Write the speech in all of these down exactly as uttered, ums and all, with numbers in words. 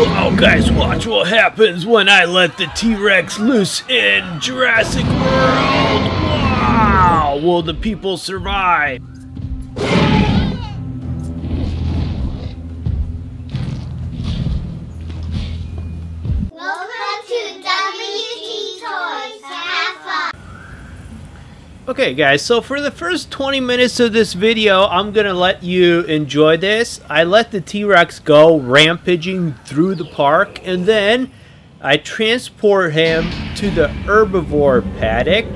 Wow, guys, watch what happens when I let the T-Rex loose in Jurassic World! Wow! Will the people survive? Okay guys, so for the first twenty minutes of this video, I'm gonna let you enjoy this. I let the T-Rex go rampaging through the park, and then I transport him to the herbivore paddock,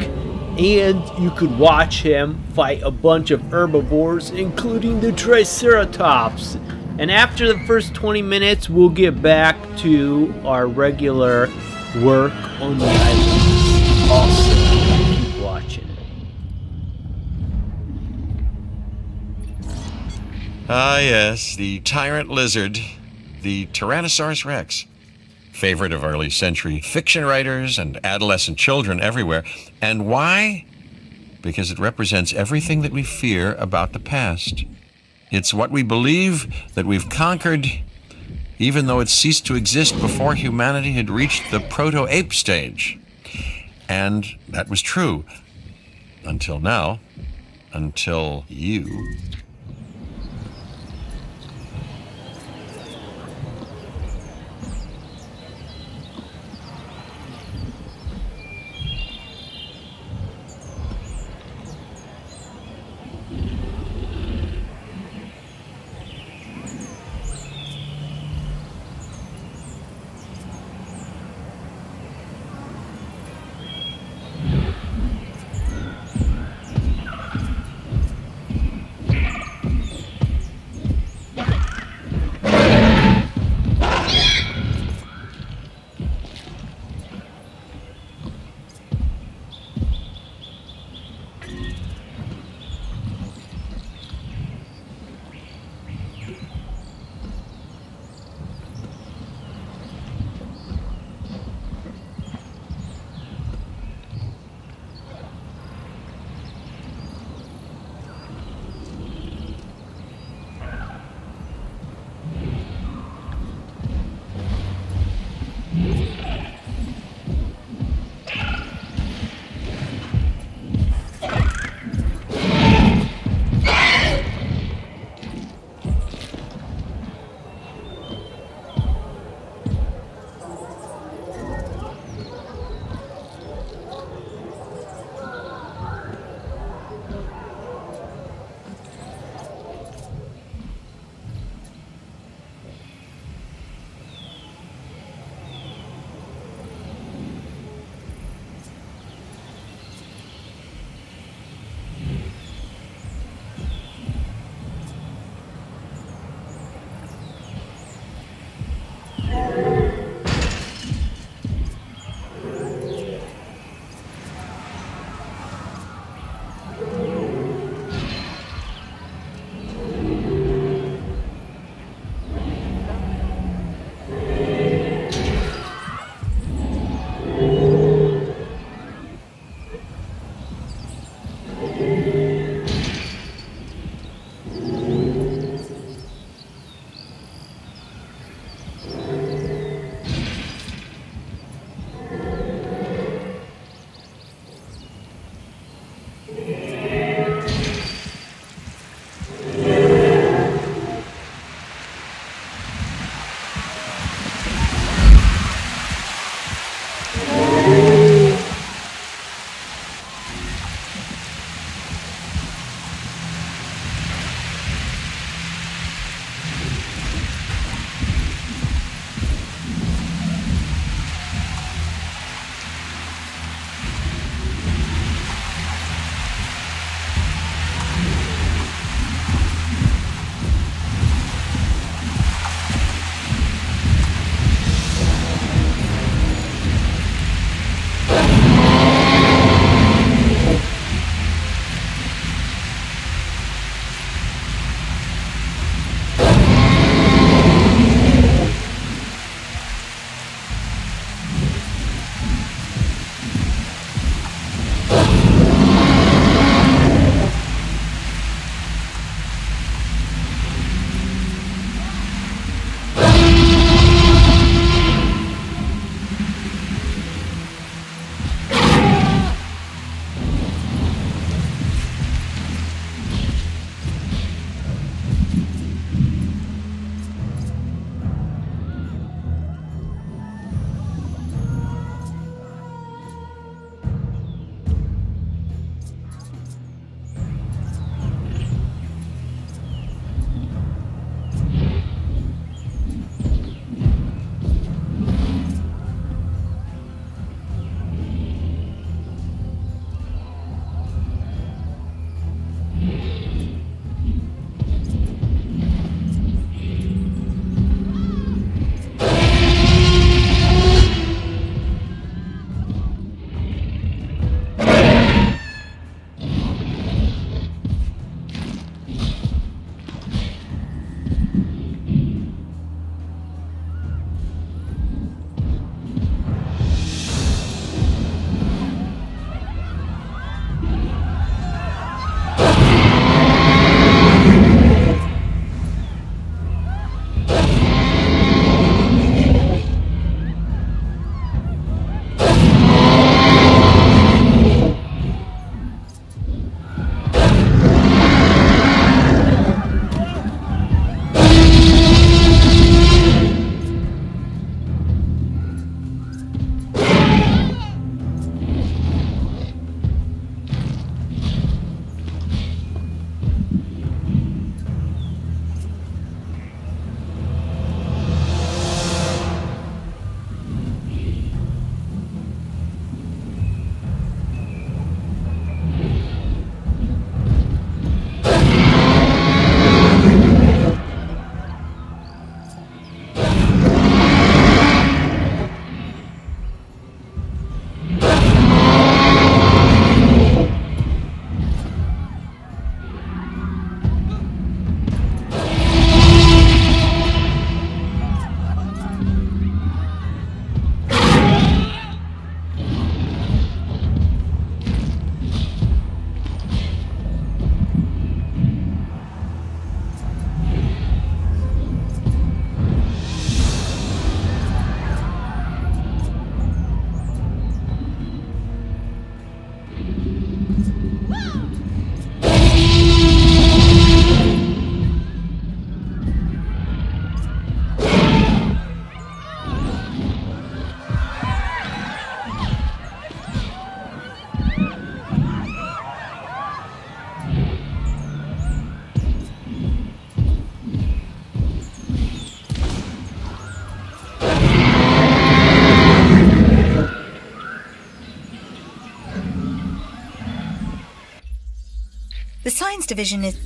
and you could watch him fight a bunch of herbivores, including the Triceratops. And after the first twenty minutes, we'll get back to our regular work on the island. Also, keep watching. Ah yes, the tyrant lizard, the Tyrannosaurus Rex. Favorite of early century fiction writers and adolescent children everywhere. And why? Because it represents everything that we fear about the past. It's what we believe that we've conquered, even though it ceased to exist before humanity had reached the proto-ape stage. And that was true. Until now. Until you. The science division is...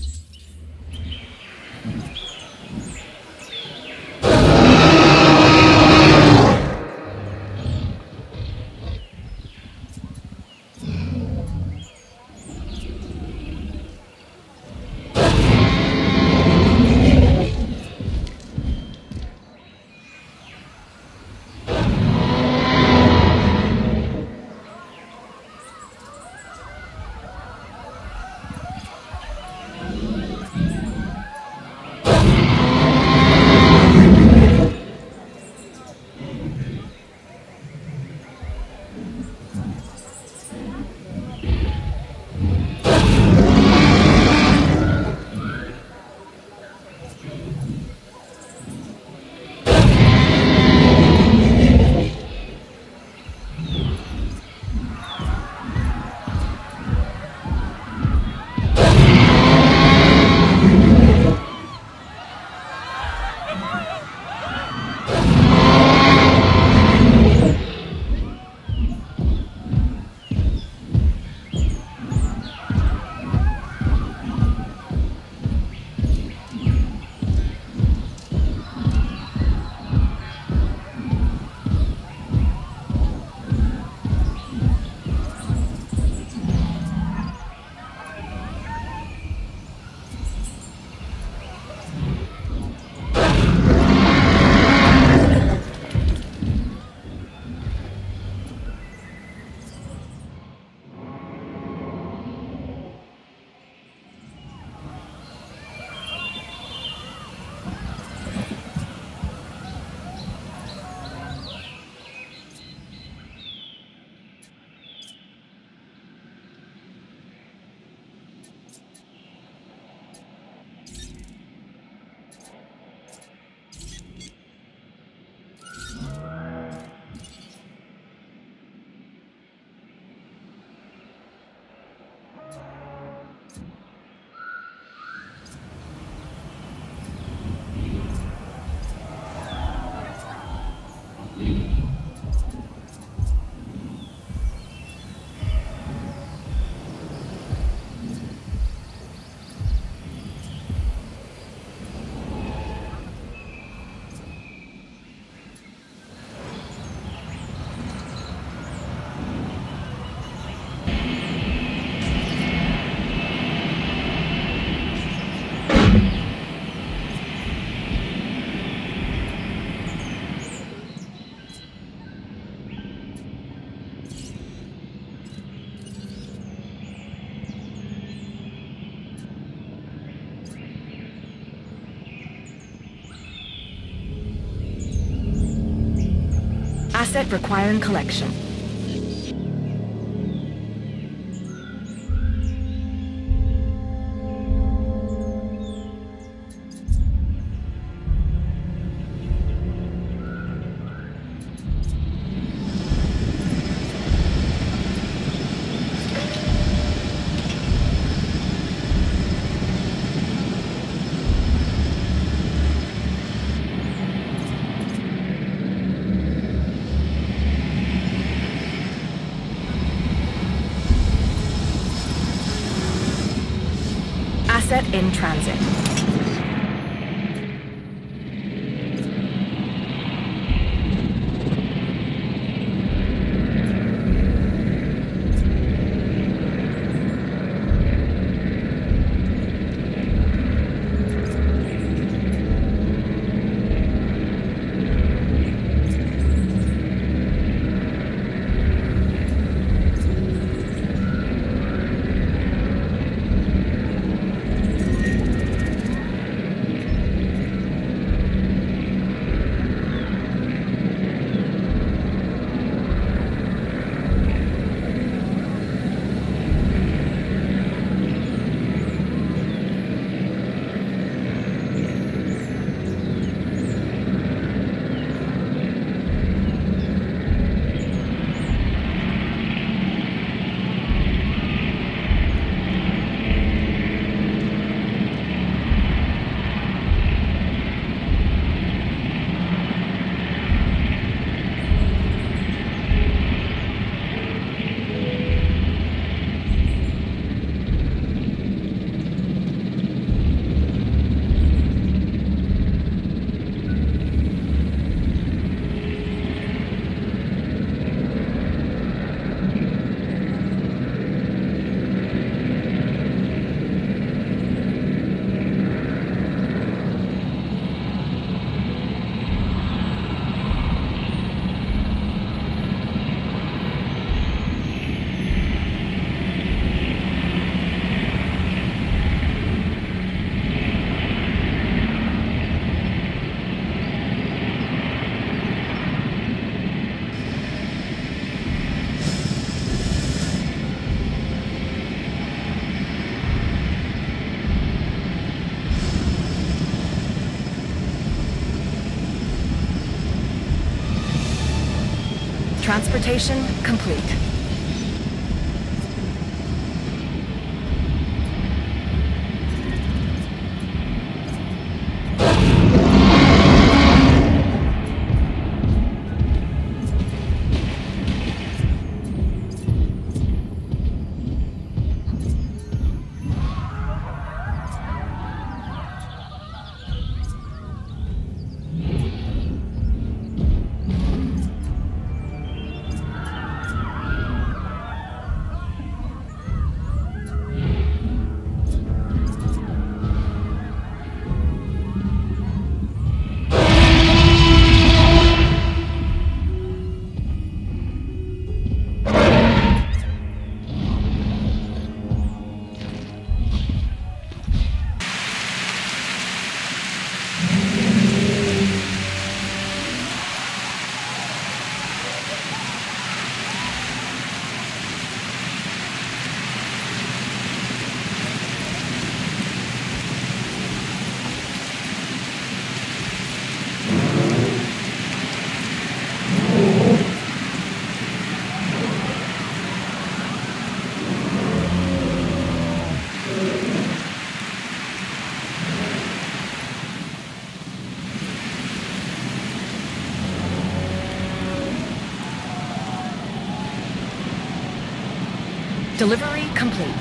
Asset requiring collection. Asset in transit. Transportation complete. Delivery complete.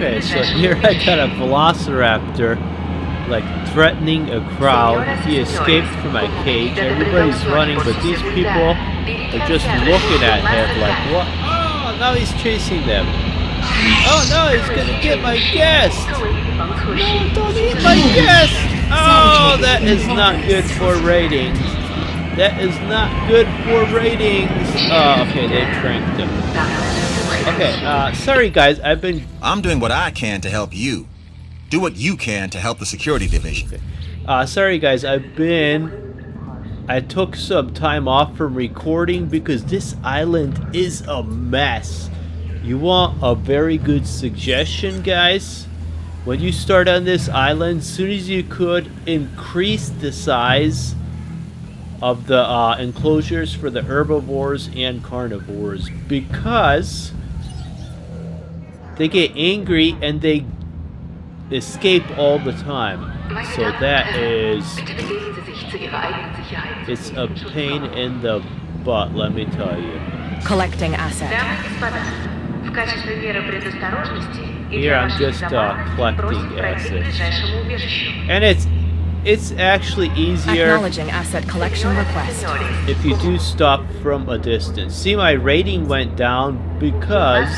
Okay, so here I got a Velociraptor, like, threatening a crowd. He escaped from my cage. Everybody's running, but these people are just looking at him like, what? Oh, now he's chasing them. Oh no, he's gonna get my guest! No, don't eat my guest! Oh, that is not good for ratings. That is not good for ratings. Oh, okay, they pranked him. Okay, uh, sorry guys, I've been... I'm doing what I can to help you. Do what you can to help the security division. Okay. Uh, sorry guys, I've been... I took some time off from recording because this island is a mess. You want a very good suggestion, guys? When you start on this island, as soon as you could, increase the size of the uh, enclosures for the herbivores and carnivores, because they get angry and they escape all the time. So that is... it's a pain in the butt, let me tell you. Collecting assets. Here I'm just uh, collecting assets, and it's it's actually easier. Acknowledging asset collection request. If you do stop from a distance. See, my rating went down because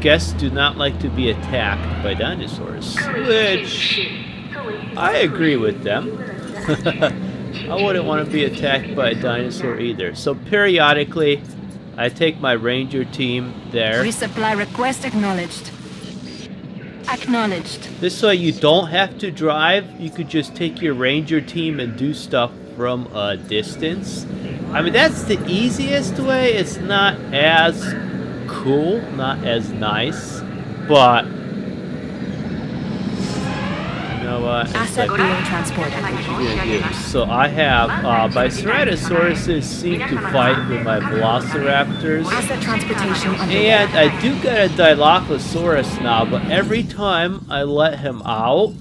guests do not like to be attacked by dinosaurs, which I agree with them. I wouldn't want to be attacked by a dinosaur either. So periodically, I take my ranger team there. Resupply request acknowledged. Acknowledged. This way you don't have to drive. You could just take your ranger team and do stuff from a distance. I mean, that's the easiest way. It's not as cool, not as nice, but you know what? Asset being transported. Yeah, so I have, uh, my Ceratosauruses seem to fight with my Velociraptors. Asset transportation. And I do got a Dilophosaurus now, but every time I let him out,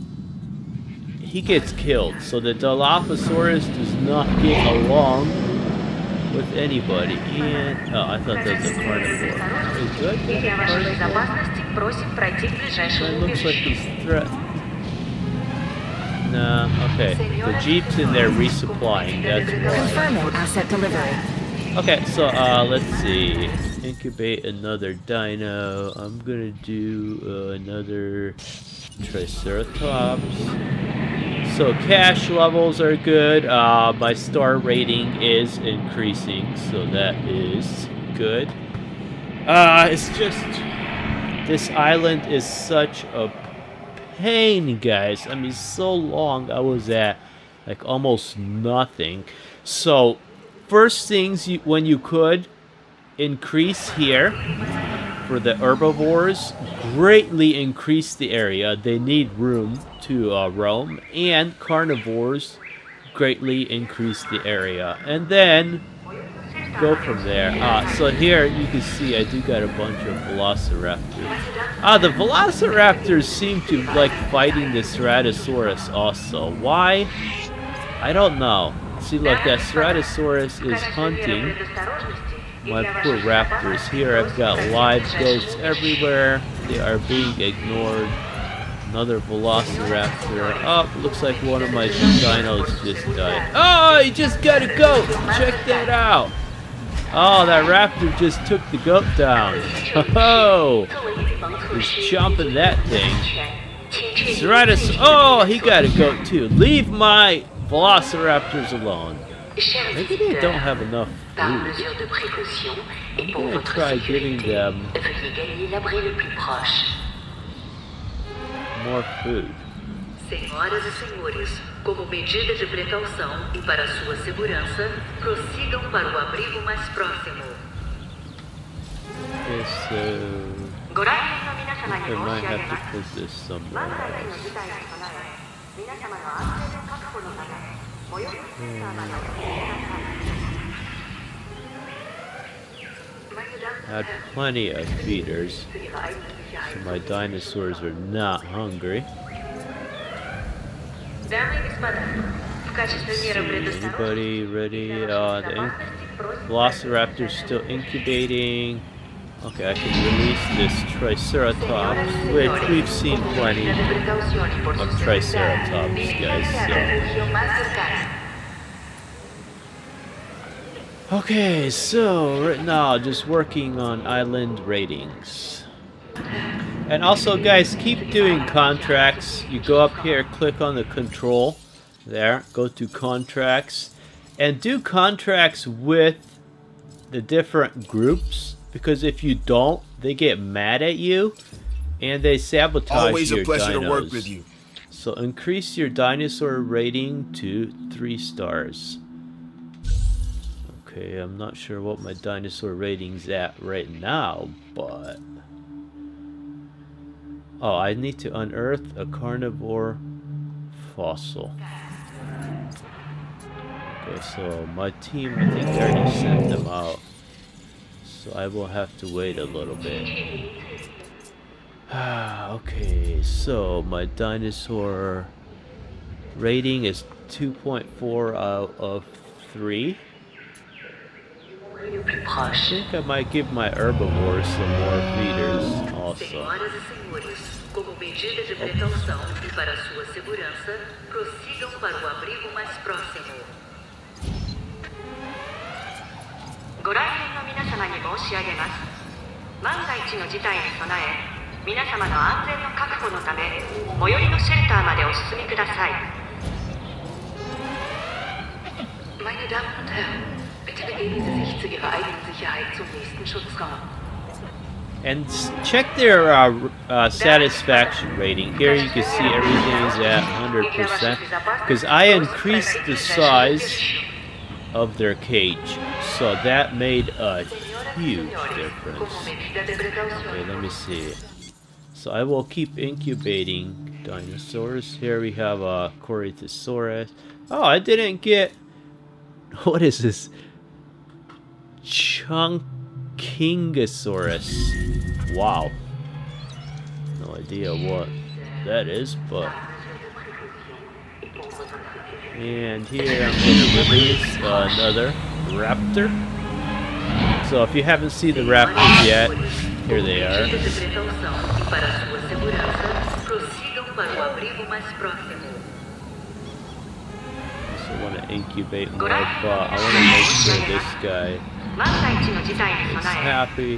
he gets killed. So the Dilophosaurus does not get along with anybody. And, oh, I thought that was a carnivore. It looks like he's threatened. Uh, okay, the jeep's in there resupplying, that's why. Okay, so uh, let's see. Incubate another dino. I'm gonna do uh, another Triceratops. So cash levels are good. Uh, my star rating is increasing, so that is good. Uh, it's just... this island is such a pain, guys. I mean, so long I was at like almost nothing. So first things you, when you could increase here for the herbivores, greatly increase the area. They need room to uh, roam, and carnivores, greatly increase the area, and then go from there. Uh, so here you can see I do got a bunch of Velociraptors. Ah, uh, the Velociraptors seem to like fighting the Ceratosaurus also. Why? I don't know. See, look, that Ceratosaurus is hunting my poor raptors. Here I've got live goats everywhere. They are being ignored. Another Velociraptor. Oh, looks like one of my dinos just died. Oh, he just got a goat! Check that out! Oh, that raptor just took the goat down. Oh, he's chomping that thing. Ceratosaurus. Oh, he got a goat too. Leave my Velociraptors alone. Maybe they don't have enough food. I'm gonna try giving them more food. Senhoras e senhores, como medida de precaução e para sua segurança, procedam para o abrigo mais próximo. Okay, so... I might have to put this somewhere else. Hmm. I had plenty of feeders. So my dinosaurs are not hungry. See, anybody ready? Uh, the Velociraptor's still incubating. Okay, I can release this Triceratops, which we've seen plenty of Triceratops, guys, so. Okay, so right now, just working on island ratings. And also, guys, keep doing contracts. You go up here, click on the control. There, go to contracts. And do contracts with the different groups. Because if you don't, they get mad at you. And they sabotage your dinos. Always a pleasure to work with you. So increase your dinosaur rating to three stars. Okay, I'm not sure what my dinosaur rating's at right now, but... Oh, I need to unearth a carnivore fossil. Okay, so my team, I think they already sent them out. So I will have to wait a little bit. Ah, okay, so my dinosaur rating is two point four out of three. I think I might give my herbivores some more feeders also. And check their uh, uh, satisfaction rating. Here you can see everything is at one hundred percent because I increased the size of their cage, so that made a huge difference. Okay, let me see. So I will keep incubating dinosaurs. Here we have a uh, Corythosaurus. Oh, I didn't get. What is this? Chungkingosaurus. Wow. No idea what that is, but... And here I'm going to release another raptor. So if you haven't seen the raptors yet, here they are. I also want to incubate more, but I want to make sure this guy... He's happy.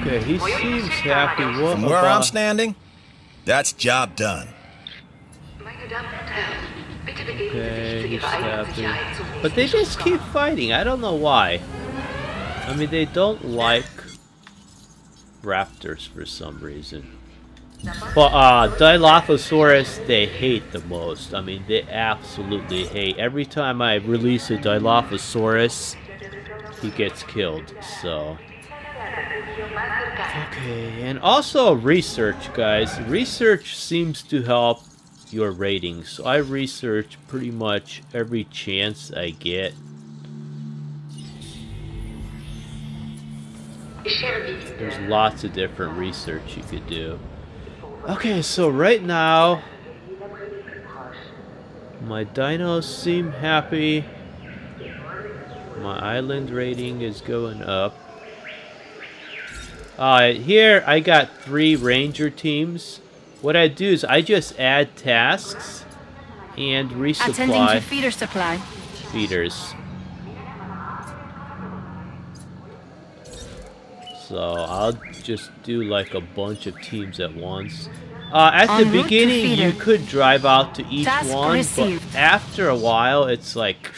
Okay, he seems happy. What From where about? I'm standing, that's job done. Okay, he's happy. But they just keep fighting. I don't know why. I mean, they don't like raptors for some reason. But uh, Dilophosaurus, they hate the most. I mean, they absolutely hate. Every time I release a Dilophosaurus, he gets killed, so... Okay, and also research, guys. Research seems to help your ratings. So I research pretty much every chance I get. There's lots of different research you could do. Okay, so right now, my dinos seem happy. My island rating is going up. Uh, here, I got three ranger teams. What I do is I just add tasks and resupply. Attending to feeder supply. Feeders. So I'll just do like a bunch of teams at once. Uh, at the beginning, you could drive out to each one, but after a while, it's like,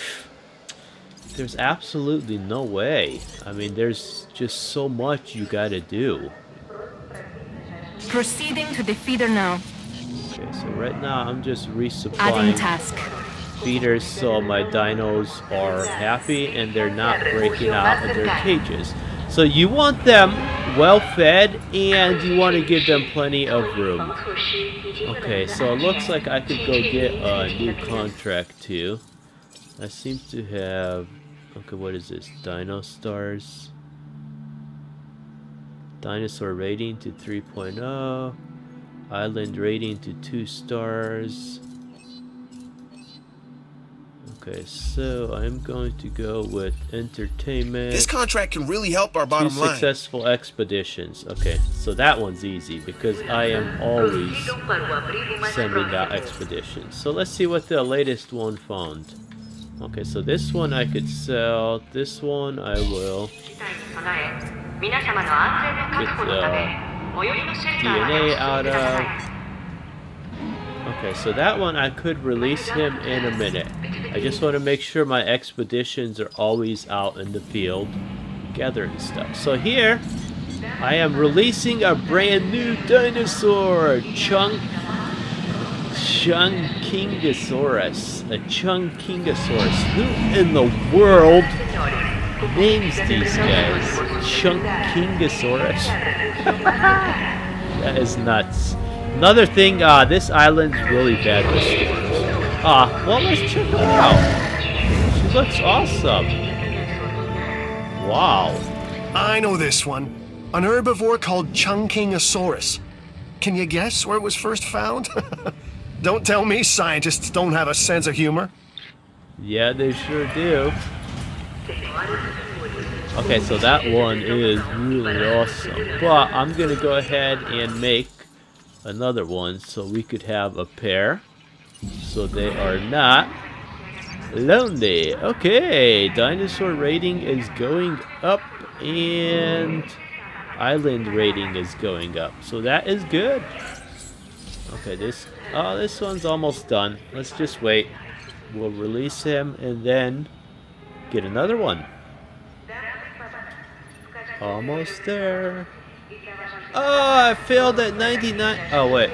there's absolutely no way. I mean, there's just so much you gotta do. Proceeding to the feeder now. Okay, so right now, I'm just resupplying task. Feeders so my dinos are happy and they're not breaking out of their cages. So you want them well-fed, and you want to give them plenty of room. Okay, so it looks like I could go get a new contract, too. I seem to have... Okay, what is this? Dino Stars. Dinosaur rating to three point oh. Island rating to two stars. Okay, so I'm going to go with entertainment. This contract can really help our bottom line. Two successful expeditions. Okay, so that one's easy because I am always sending out expeditions. So let's see what the latest one found. Okay, so this one I could sell. This one I will. Get the D N A out of. Okay, so that one I could release him in a minute. I just want to make sure my expeditions are always out in the field gathering stuff. So here, I am releasing a brand new dinosaur, Chung... Chungkingosaurus. A Chungkingosaurus. Who in the world names these guys? Chungkingosaurus? That is nuts. Another thing, uh, this island's really bad with storms. Ah, uh, well, let's check her out. She looks awesome. Wow. I know this one. An herbivore called Chungkingosaurus. Can you guess where it was first found? Don't tell me scientists don't have a sense of humor. Yeah, they sure do. Okay, so that one is really awesome. But I'm going to go ahead and make another one so we could have a pair so they are not lonely. Okay, dinosaur rating is going up and island rating is going up, so that is good. Okay, this oh this one's almost done. Let's just wait. We'll release him and then get another one. Almost there. Oh, I failed at ninety-nine. Oh, wait.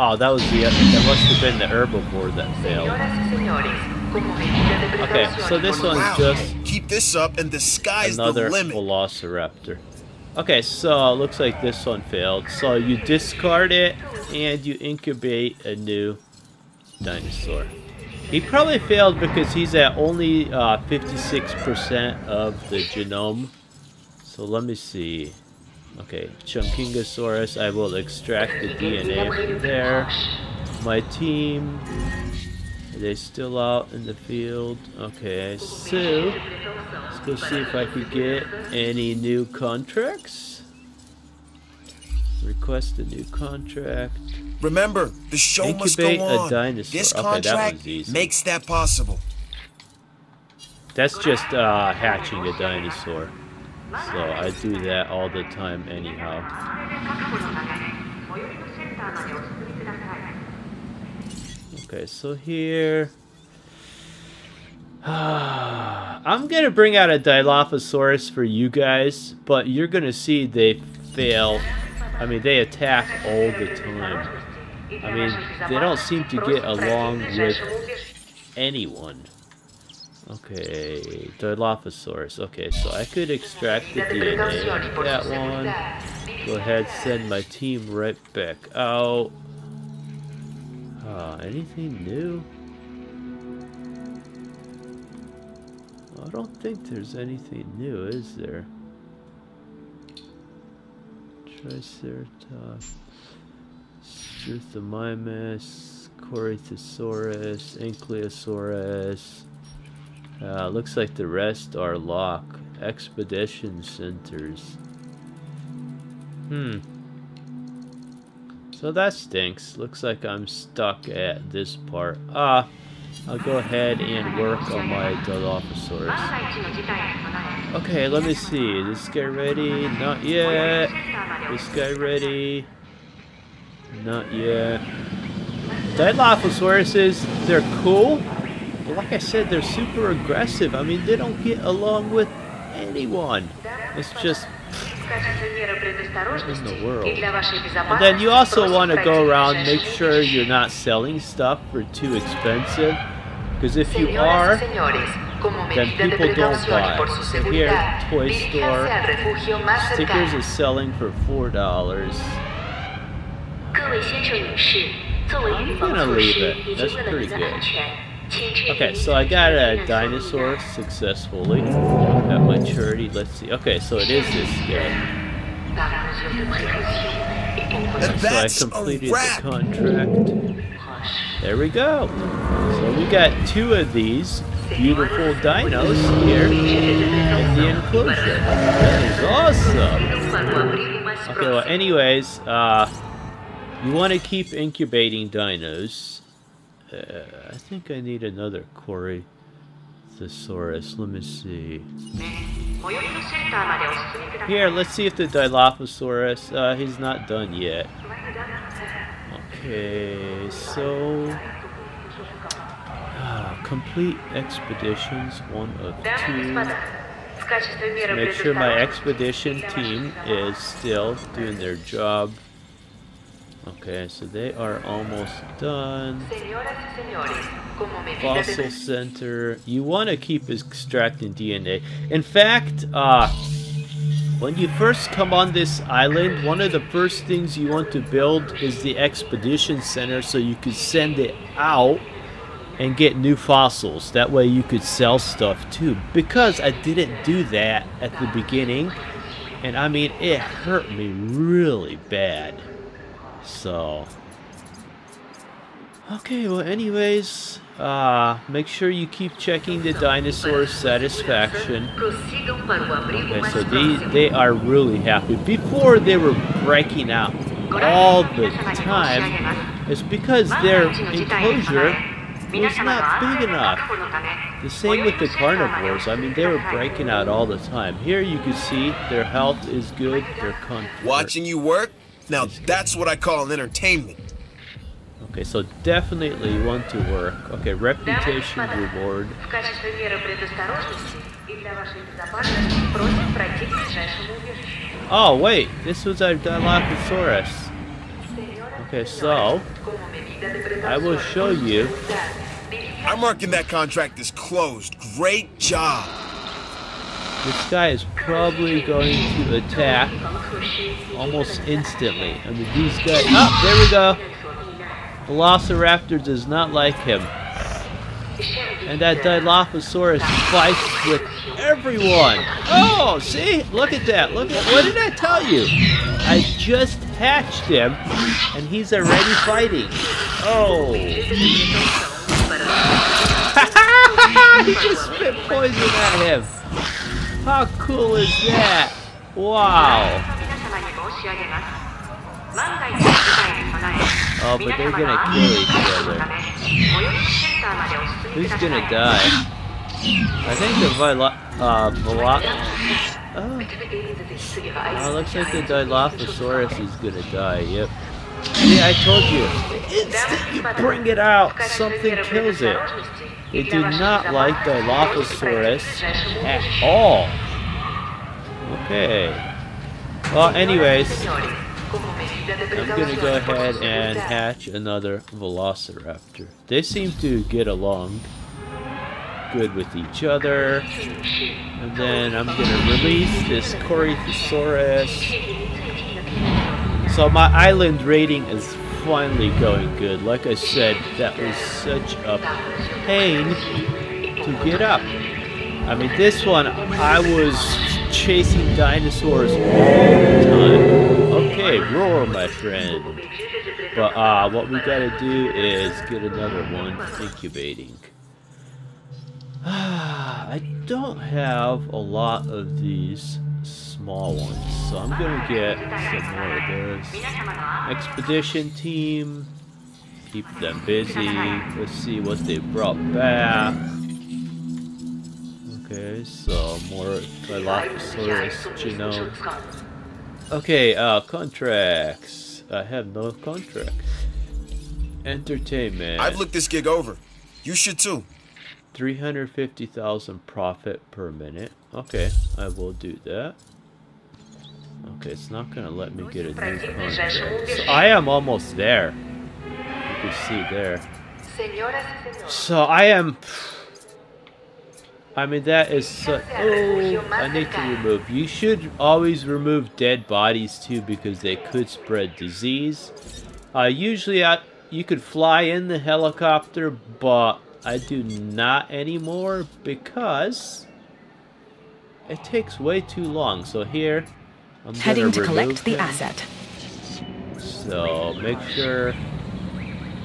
Oh, that was the... That must have been the herbivore that failed. Okay, so this one's just... Keep this up and the sky's the limit. Another Velociraptor. Okay, so looks like this one failed. So you discard it and you incubate a new dinosaur. He probably failed because he's at only fifty-six percent of the genome. So let me see... Okay, Chungkingosaurus, I will extract the D N A from there. My team, are they still out in the field? Okay, so let's go see if I could get any new contracts. Request a new contract. Remember, the show Incubate must go on. A dinosaur. This contract okay, that makes that possible. That's just uh, hatching a dinosaur. So I do that all the time anyhow. Okay, so here... I'm gonna bring out a Dilophosaurus for you guys, but you're gonna see they fail. I mean, they attack all the time. I mean, they don't seem to get along with anyone. Okay, Dilophosaurus. Okay, so I could extract the D N A from that one. Go ahead, send my team right back out. Uh, anything new? I don't think there's anything new, is there? Triceratops, Struthiomimus, Corythosaurus, Ankylosaurus. Uh, looks like the rest are lock expedition centers. Hmm. So that stinks. Looks like I'm stuck at this part. Ah, uh, I'll go ahead and work on my Dilophosaurus. Okay, let me see. This guy ready? Not yet. This guy ready? Not yet. Dilophosauruses, they're cool. But like I said, they're super aggressive. I mean, they don't get along with anyone. It's just... What in the world? And then you also want to go around, make sure you're not selling stuff for too expensive. Because if you are, then people don't buy. So here at Toy Store, stickers is selling for four dollars. I'm going to leave it. That's pretty good. Okay, so I got a dinosaur successfully at my charity. Let's see. Okay, so it is this guy. So I completed the contract. There we go. So we got two of these beautiful dinos here in the enclosure. That is awesome. Okay, well, anyways, uh, you want to keep incubating dinos. Uh, I think I need another Corythosaurus. Let me see. Here, let's see if the Dilophosaurus, uh, he's not done yet. Okay, so ah, complete expeditions, one of two. Let's make sure my expedition team is still doing their job. Okay, so they are almost done. Fossil center. You want to keep extracting D N A. In fact, uh, when you first come on this island, one of the first things you want to build is the expedition center so you can send it out and get new fossils. That way you could sell stuff too. Because I didn't do that at the beginning. And I mean, it hurt me really bad. So, okay, well, anyways, uh, make sure you keep checking the dinosaur satisfaction. Okay, so they, they are really happy. Before they were breaking out all the time, it's because their enclosure was not big enough. The same with the carnivores. I mean, they were breaking out all the time. Here you can see their health is good, their comfort. Watching you work? Now that's what I call an entertainment. Okay, so definitely you want to work. Okay, reputation reward. Oh wait, this was our Dilophosaurus. Okay, so I will show you. I'm marking that contract as closed. Great job. This guy is probably going to attack almost instantly. I mean, these guys... Oh, there we go! Velociraptor does not like him. And that Dilophosaurus fights with everyone! Oh, see? Look at that! Look at... What did I tell you? I just hatched him, and he's already fighting. Oh! He just spit poison at him! How cool is that? Wow. Oh, but they're gonna kill each other. Who's gonna die? I think the Vilo- uh, Vilo- oh. Oh, looks like the Dilophosaurus is gonna die, yep. See, I told you, the instant you bring it out, something kills it. They do not like Dilophosaurus at all. Okay. Well, anyways, I'm going to go ahead and hatch another Velociraptor. They seem to get along good with each other. And then I'm going to release this Corythosaurus. So my island rating is finally going good. Like I said, that was such a pain to get up. I mean, this one, I was chasing dinosaurs all the time. Okay, roar, my friend. But uh, what we gotta do is get another one incubating. Ah, I don't have a lot of these small ones, so I'm gonna get some more of this. Expedition team, keep them busy. Let's see what they brought back. Okay, so more Dilophosaurus genome. Okay, uh, contracts. I have no contracts. Entertainment. I've looked this gig over. You should too. three hundred fifty thousand profit per minute. Okay, I will do that. Okay, it's not gonna let me get a new contract. So I am almost there. You can see there. So I am... I mean, that is so... Oh, I need to remove. You should always remove dead bodies too because they could spread disease. Uh, usually I, you could fly in the helicopter, but I do not anymore because it takes way too long. So here... I'm heading to collect him. The asset. So make sure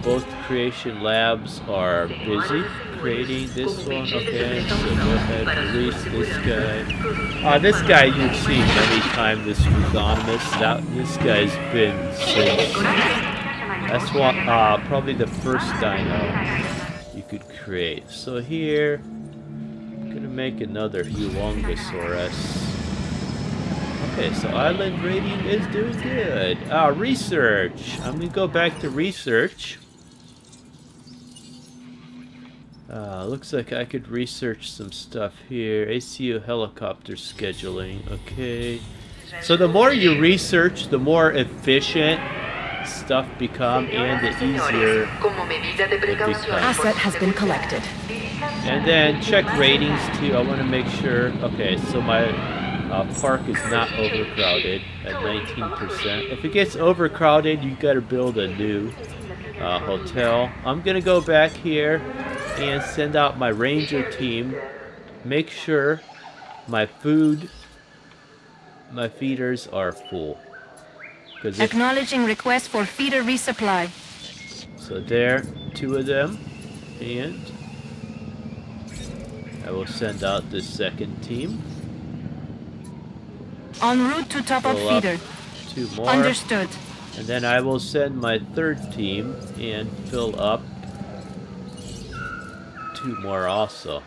both creation labs are busy creating this one. Okay, so go ahead and release this guy. Uh, this guy you've seen many times, this Struthiomimus. That this guy's been since that's what uh, probably the first dino you could create. So here, I'm gonna make another Yulongasaurus. Okay, so island rating is doing good. Ah, research. I'm gonna go back to research. Uh, looks like I could research some stuff here. A C U helicopter scheduling. Okay. So the more you research, the more efficient stuff become and the easier it becomes. Asset has been collected. And then check ratings too. I want to make sure. Okay, so my. Uh, park is not overcrowded at nineteen percent. If it gets overcrowded, you gotta build a new uh, hotel. I'm gonna go back here and send out my ranger team. Make sure my food, my feeders are full. Acknowledging request for feeder resupply. So there, two of them, and I will send out this second team. En route to top up feeder. Two more. Understood. And then I will send my third team and fill up two more also.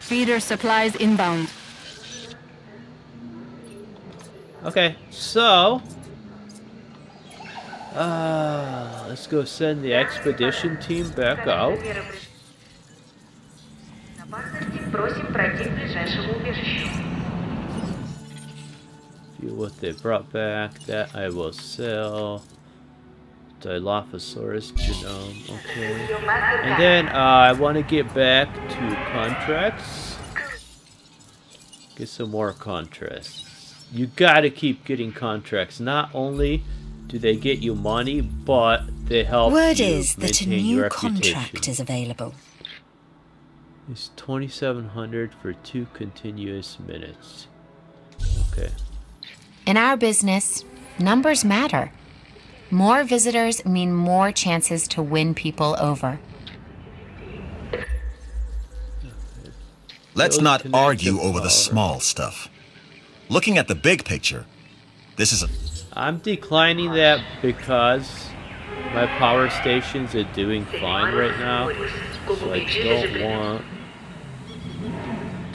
Feeder supplies inbound. Okay, so uh, let's go send the expedition team back out. What they brought back, that I will sell. Dilophosaurus genome, okay. And then uh, I want to get back to contracts. Get some more contracts. You gotta keep getting contracts. Not only do they get you money, but they help you maintain your reputation. Word is that a new contract is available. It's twenty-seven hundred for two continuous minutes. Okay. In our business, numbers matter. More visitors mean more chances to win people over. Let's not argue over the small stuff. Looking at the big picture, this is a... I'm declining that because my power stations are doing fine right now. So I don't want...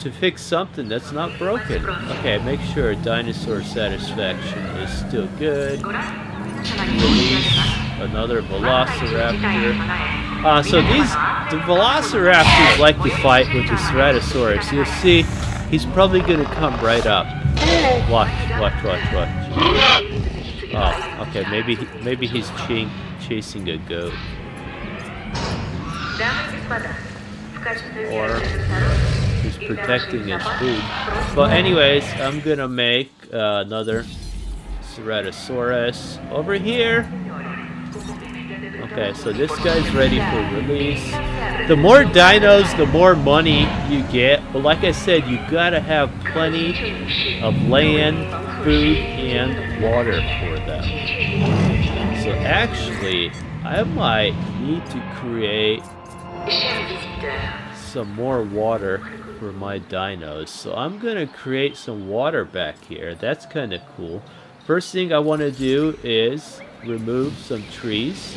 to fix something that's not broken. Okay, make sure dinosaur satisfaction is still good. Release another Velociraptor. Uh, so these the Velociraptors like to fight with the Ceratosaurus. You'll see he's probably gonna come right up. Watch, watch, watch, watch. Oh, okay, maybe maybe he's ch chasing a goat. Or he's protecting his food. But anyways, I'm gonna make uh, another Ceratosaurus over here. Okay, so this guy's ready for release. The more dinos, the more money you get. But like I said, you gotta have plenty of land, food, and water for them. So actually, I might need to create some more water for my dinos. So I'm gonna create some water back here. That's kind of cool. First thing I want to do is remove some trees.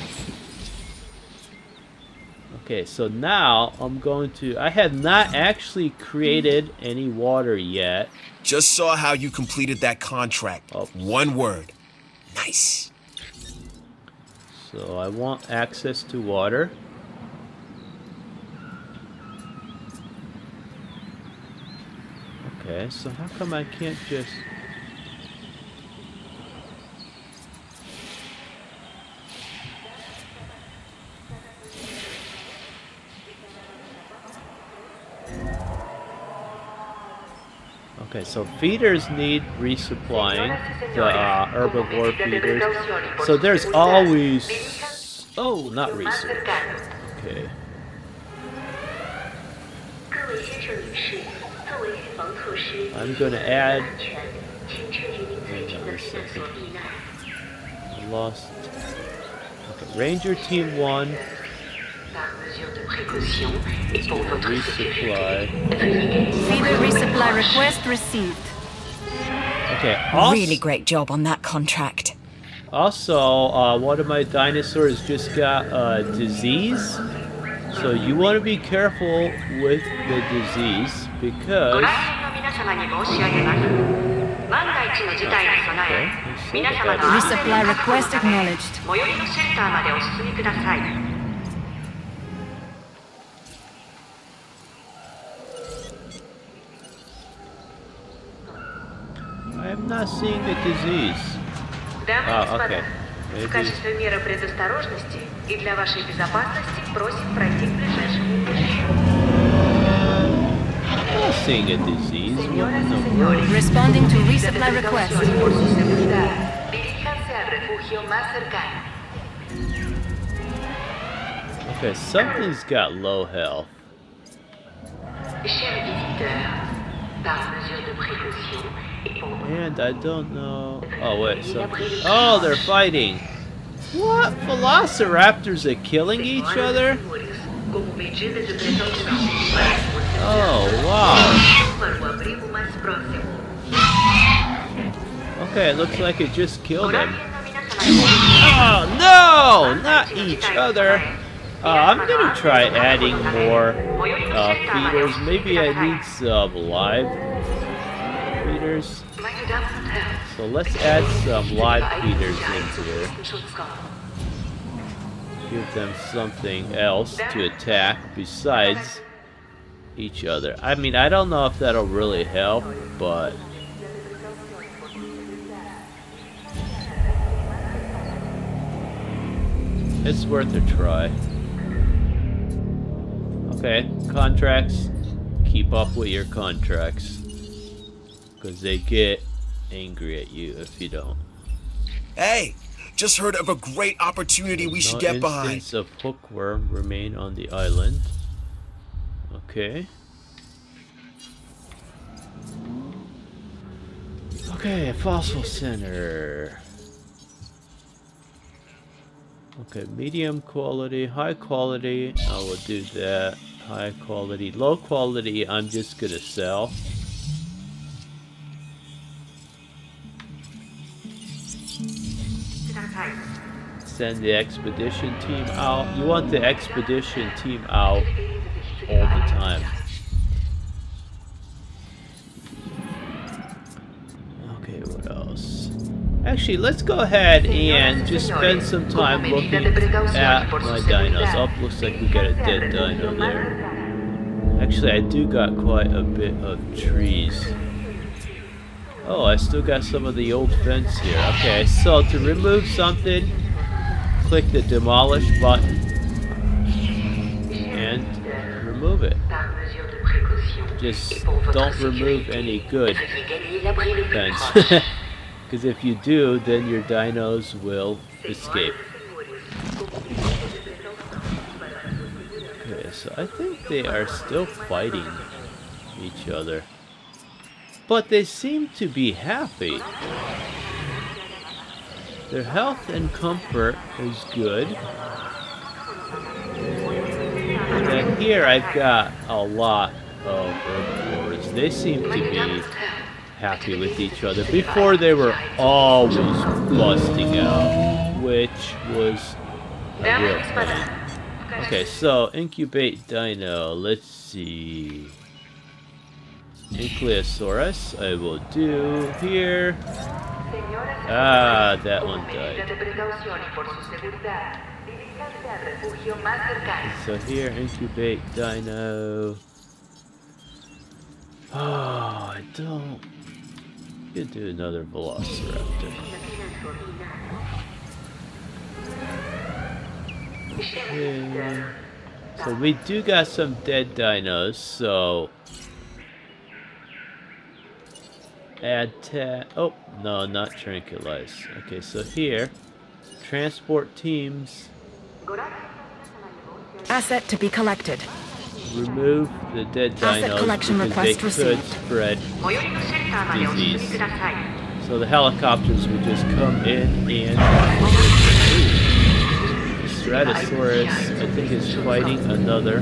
Okay, so now I'm going to... I have not actually created any water yet. Just saw how you completed that contract. Oops. One word. Nice. So I want access to water. Okay, so how come I can't just... Okay, so feeders need resupplying, the uh, herbivore feeders. So there's always... Oh, not research. Okay. I'm going to add... I lost... Okay, Ranger Team one. Resupply. Feeder resupply request received. Okay. Also, really great job on that contract. Also, uh, one of my dinosaurs just got a uh, disease. So you want to be careful with the disease because... Okay. Resupply request acknowledged. I'm not seeing the disease. Oh, okay. В качестве меры предосторожности и для вашей безопасности просим пройти к ближайшему врачу. Seeing a disease. Responding to resupply request. Okay, something's got low health. And I don't know. Oh wait, so oh, they're fighting. What? Velociraptors are killing each other? Oh wow. Okay, it looks like it just killed them. Oh no! Not each other. Uh, I'm gonna try adding more uh, feeders. Maybe I need some live feeders. So let's add some live feeders in here. Give them something else to attack besides each other. I mean, I don't know if that'll really help, but... it's worth a try. Okay, contracts. Keep up with your contracts. Because they get angry at you if you don't. Hey, just heard of a great opportunity we should get behind. No instance of hookworm remain on the island. Okay. Okay, fossil center. Okay, medium quality, high quality. I will do that. High quality, low quality. I'm just gonna sell. Send the expedition team out. You want the expedition team out all the time. Okay, what else? Actually, let's go ahead and just spend some time looking at my dinos. Oh, looks like we got a dead dino there. Actually, I do got quite a bit of trees. Oh, I still got some of the old fence here. Okay, so to remove something, click the demolish button and remove it. Just don't remove any good fence. Because if you do, then your dinos will escape. Okay, so I think they are still fighting each other. But they seem to be happy. Their health and comfort is good. And then here I've got a lot of herbivores. They seem to be happy with each other. Before they were always busting out, which was a real pain. Okay, so incubate dino. Let's see. Ankylosaurus, I will do here. Ah, that one died. So here, incubate dino. Oh, I don't... could do another Velociraptor. Okay. So we do got some dead dinos, so... add tab. Oh, no, not tranquilize. Okay, so here, transport teams. Asset to be collected. Remove the dead dinos. Asset collection request received. Spread disease. So the helicopters would just come in and. Ooh. Ceratosaurus, I think, is fighting another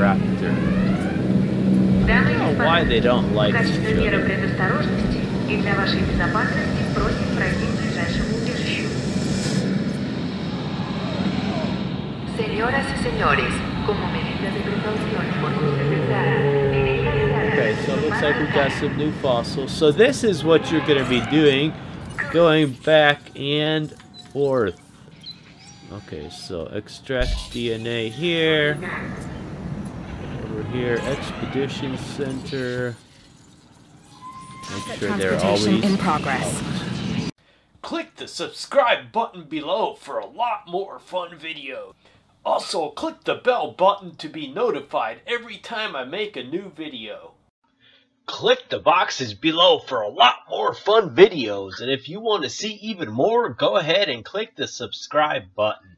raptor. I don't know why they don't like each other. Okay, so it looks like we've got some new fossils. So this is what you're going to be doing, going back and forth. Okay, so extract D N A here. Over here, Expedition Center. Make sure they're always in progress. Out. Click the subscribe button below for a lot more fun videos. Also, click the bell button to be notified every time I make a new video. Click the boxes below for a lot more fun videos, and if you want to see even more, go ahead and click the subscribe button.